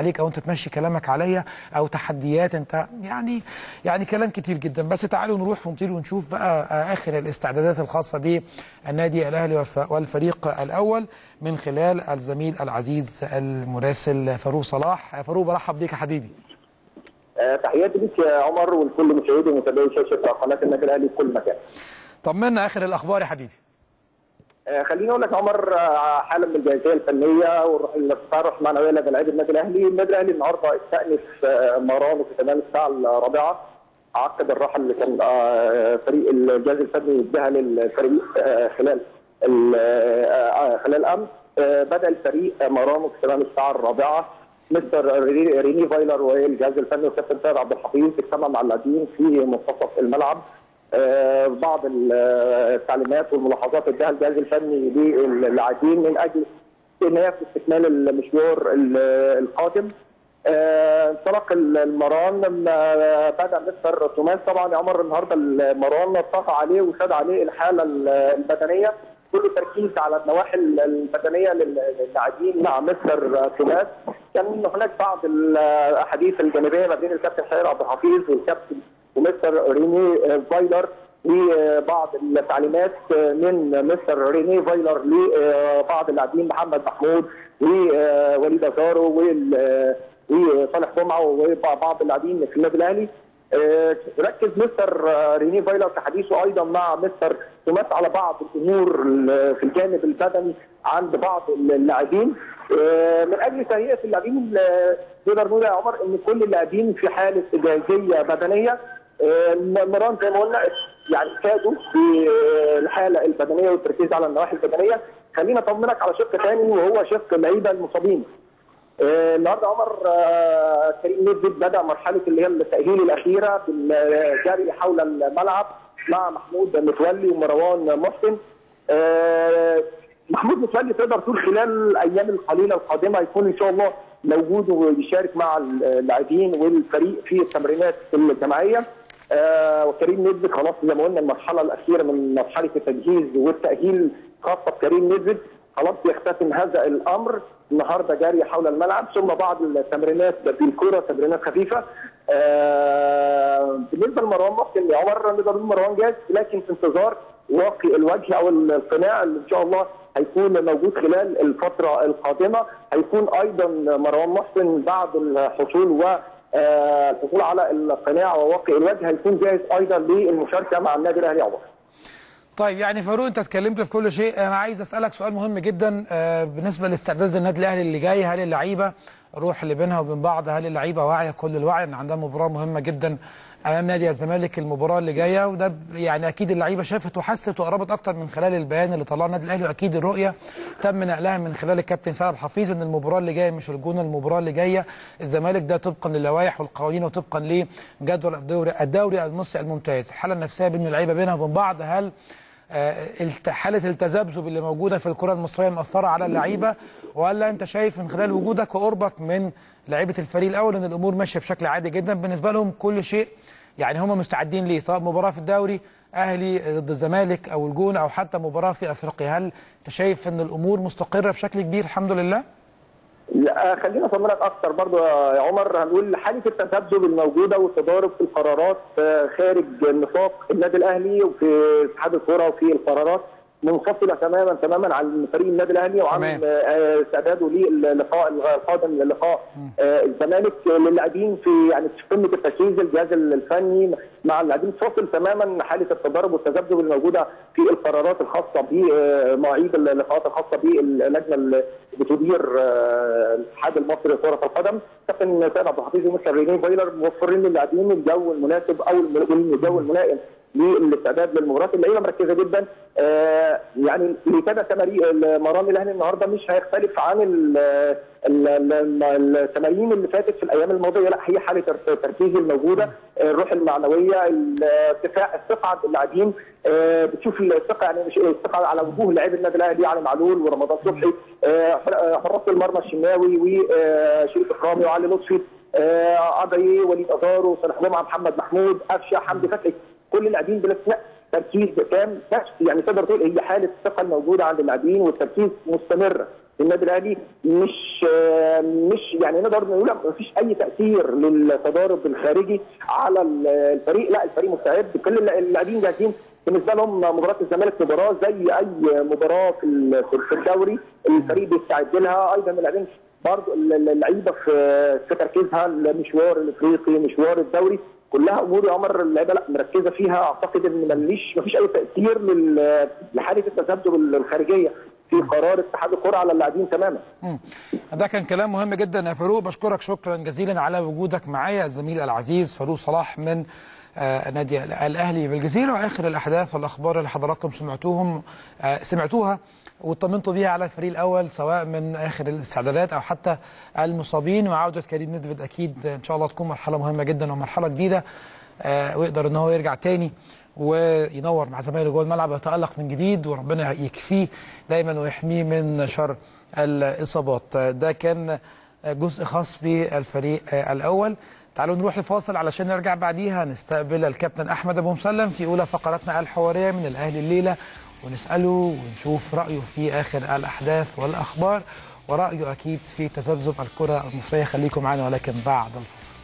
عليك او انت تمشي كلامك عليا او تحديات انت يعني كلام كتير جدا. بس تعالوا نروح ونطير ونشوف بقى اخر الاستعدادات الخاصه بالنادي الاهلي والفريق الاول من خلال الزميل العزيز المراسل فاروق صلاح. فاروق برحب بيك يا حبيبي. تحياتي ليك يا عمر ولكل مشاهدي ومتابعي شاشه قناه النادي الاهلي في كل مكان. طمنا اخر الاخبار يا حبيبي. خليني اقول لك يا عمر حاله من الجاهزيه الفنيه والتصرف معنويه لدى لاعبي النادي الاهلي. النادي الاهلي النهارده استأنف مران في تمام الساعه الرابعه عقد الرحل اللي كان فريق الجهاز الفني اداها للفريق خلال امس. بدا الفريق مران في تمام الساعه الرابعه. مستر ريني فايلر والجهاز الفني والكابتن سيد عبد الحفيظ اجتمع مع اللاعبين في منتصف الملعب. بعض التعليمات والملاحظات اداها الجهاز الفني للاعبين من اجل استئناف استكمال المشوار القادم. انطلق المران لما بدا مستر توماس. طبعا يا عمر النهارده المران اتفق عليه وشاد عليه الحاله البدنيه، كل التركيز على النواحي البدنيه للاعبين مع مستر توماس. كان هناك بعض الاحاديث الجانبيه ما بين الكابتن سيد عبد الحفيظ والكابتن ومستر ريني فايلر لبعض التعليمات من مستر ريني فايلر لبعض اللاعبين محمد محمود ووليد ازارو وصالح جمعه وبعض اللاعبين في النادي الاهلي. ركز مستر ريني فايلر في حديثه ايضا مع مستر توماس على بعض الامور في الجانب البدني عند بعض اللاعبين من اجل تهيئه اللاعبين. نقدر نقول يا عمر ان كل اللاعبين في حاله جاهزيه بدنيه. مران زي ما قلنا يعني فادوا بالحاله البدنيه والتركيز على النواحي البدنيه. خلينا اطمنك على شق ثاني وهو شق اللعيبه المصابين. النهارده عمر كريم نيدفيد بدا مرحله اللي هي التاهيل الاخيره بالجري حول الملعب مع محمود متولي ومروان محسن. محمود متولي تقدر تقول خلال الايام القليله القادمه هيكون ان شاء الله موجود ويشارك مع اللاعبين والفريق في التمرينات الجماعيه. وكريم نيدفيد خلاص زي ما قلنا المرحله الاخيره من مرحله التجهيز والتاهيل خاصه بكريم نيدفيد خلاص بيختتم هذا الامر النهارده جري حول الملعب ثم بعض التمرينات بالكره تمرينات خفيفه. بالنسبه لمروان محسن يا عمر نقدر نقول مروان جاهز لكن في انتظار واقي الوجه او القناع اللي ان شاء الله هيكون موجود خلال الفتره القادمه. هيكون ايضا مروان محسن بعد الحصول والحصول على القناع وواقي الوجه هيكون جاهز ايضا للمشاركه مع النادي الاهلي يا عمر. طيب يعني فاروق انت اتكلمت في كل شيء. انا عايز اسالك سؤال مهم جدا بالنسبه لاستعداد النادي الاهلي اللي جاي. هل اللعيبه روح اللي بينها وبين بعض؟ هل اللعيبه واعيه كل الوعي ان عندها مباراه مهمه جدا امام نادي الزمالك المباراه اللي جايه؟ وده يعني اكيد اللعيبه شافت وحست وقربت اكتر من خلال البيان اللي طلعه النادي الاهلي، واكيد الرؤيه تم نقلها من خلال الكابتن سيد عبد الحفيظ ان المباراه اللي جايه مش الجونه، المباراه اللي جايه الزمالك، ده طبقا للوائح والقوانين وطبقا لجدول الدوري المصري الممتاز. الحاله النفسيه بين اللعيبه بينها وبين بعض، هل حاله التذبذب اللي موجوده في الكره المصريه مأثره على اللعيبه، ولا انت شايف من خلال وجودك وقربك من لعيبه الفريق الاول ان الامور ماشيه بشكل عادي جدا بالنسبه لهم؟ كل شيء يعني هم مستعدين ليه، سواء مباراه في الدوري اهلي ضد الزمالك او الجونه او حتى مباراه في افريقيا. هل انت شايف ان الامور مستقره بشكل كبير الحمد لله؟ لا خلينا اطمنك اكتر برضو يا عمر. هنقول حاله التذبذب الموجوده والتضارب في القرارات خارج نطاق النادي الاهلي وفي اتحاد الكره وفي القرارات منفصله تماما عن فريق النادي الاهلي وعن استعداده للقاء القادم للقاء الزمالك. للاعبين في يعني في قمه التركيز الجهاز الفني مع اللاعبين فاصل تماما حاله التضارب والتذبذب الموجوده في القرارات الخاصه بمواعيد اللقاءات الخاصه باللجنه اللي بتدير الاتحاد المصري لكره القدم. كابتن سيد عبد الحفيظ ومستر ريني فايلر موفرين للاعبين الجو المناسب او الجو الملائم للاستعداد للمباراه. اللعيبه مركزه جدا. يعني لكذا تمارين مران الاهلي النهارده مش هيختلف عن التمارين اللي فاتت في الايام الماضيه. لا هي حاله التركيز الموجوده، الروح المعنويه، ارتفاع الثقه اللاعبين. بتشوف الثقه يعني مش الثقه على وجوه لاعبي النادي الاهلي علي معلول ورمضان صبحي حراس المرمى الشناوي وشريف اكرامي وعلي لطفي عضي وليد ازارو صالح جمعه محمد محمود قفشه حمدي فتحي. كل اللاعبين بلا استثناء تركيز تام. يعني تقدر تقول هي حاله الثقه الموجوده عند اللاعبين والتركيز مستمر. النادي الاهلي مش يعني نقدر نقول ما فيش اي تاثير للتضارب الخارجي على الفريق، لا الفريق مستعد، كل اللاعبين جاهزين، بالنسبه لهم مباراه الزمالك مباراه زي اي مباراه في الدوري، الفريق بيستعد لها، ايضا اللاعبين برضه اللعيبه في تركيزها، المشوار الافريقي، مشوار الدوري، كلها امور يا عمر اللعيبه لا مركزه فيها، اعتقد ان مفيش اي تاثير لحاله التذبذب الخارجيه في قرار اتحاد الكره على اللاعبين تماما. ده كان كلام مهم جدا يا فاروق، بشكرك شكرا جزيلا على وجودك معايا الزميل العزيز فاروق صلاح من نادي الاهلي بالجزيره، واخر الاحداث والاخبار اللي حضراتكم سمعتوها واطمنتوا بيها على الفريق الاول، سواء من اخر الاستعدادات او حتى المصابين، وعوده كريم ندفد اكيد ان شاء الله تكون مرحله مهمه جدا ومرحله جديده، ويقدر ان هو يرجع تاني وينور مع زمايله جوه الملعب ويتالق من جديد، وربنا يكفيه دايما ويحميه من شر الاصابات. ده كان جزء خاص بالفريق الاول. تعالوا نروح لفاصل علشان نرجع بعديها نستقبل الكابتن احمد ابو مسلم في اولى فقراتنا الحواريه من الاهلي الليله، ونساله ونشوف رايه في اخر الاحداث والاخبار، ورايه اكيد في تذبذب الكره المصريه. خليكم معنا ولكن بعد الفاصل.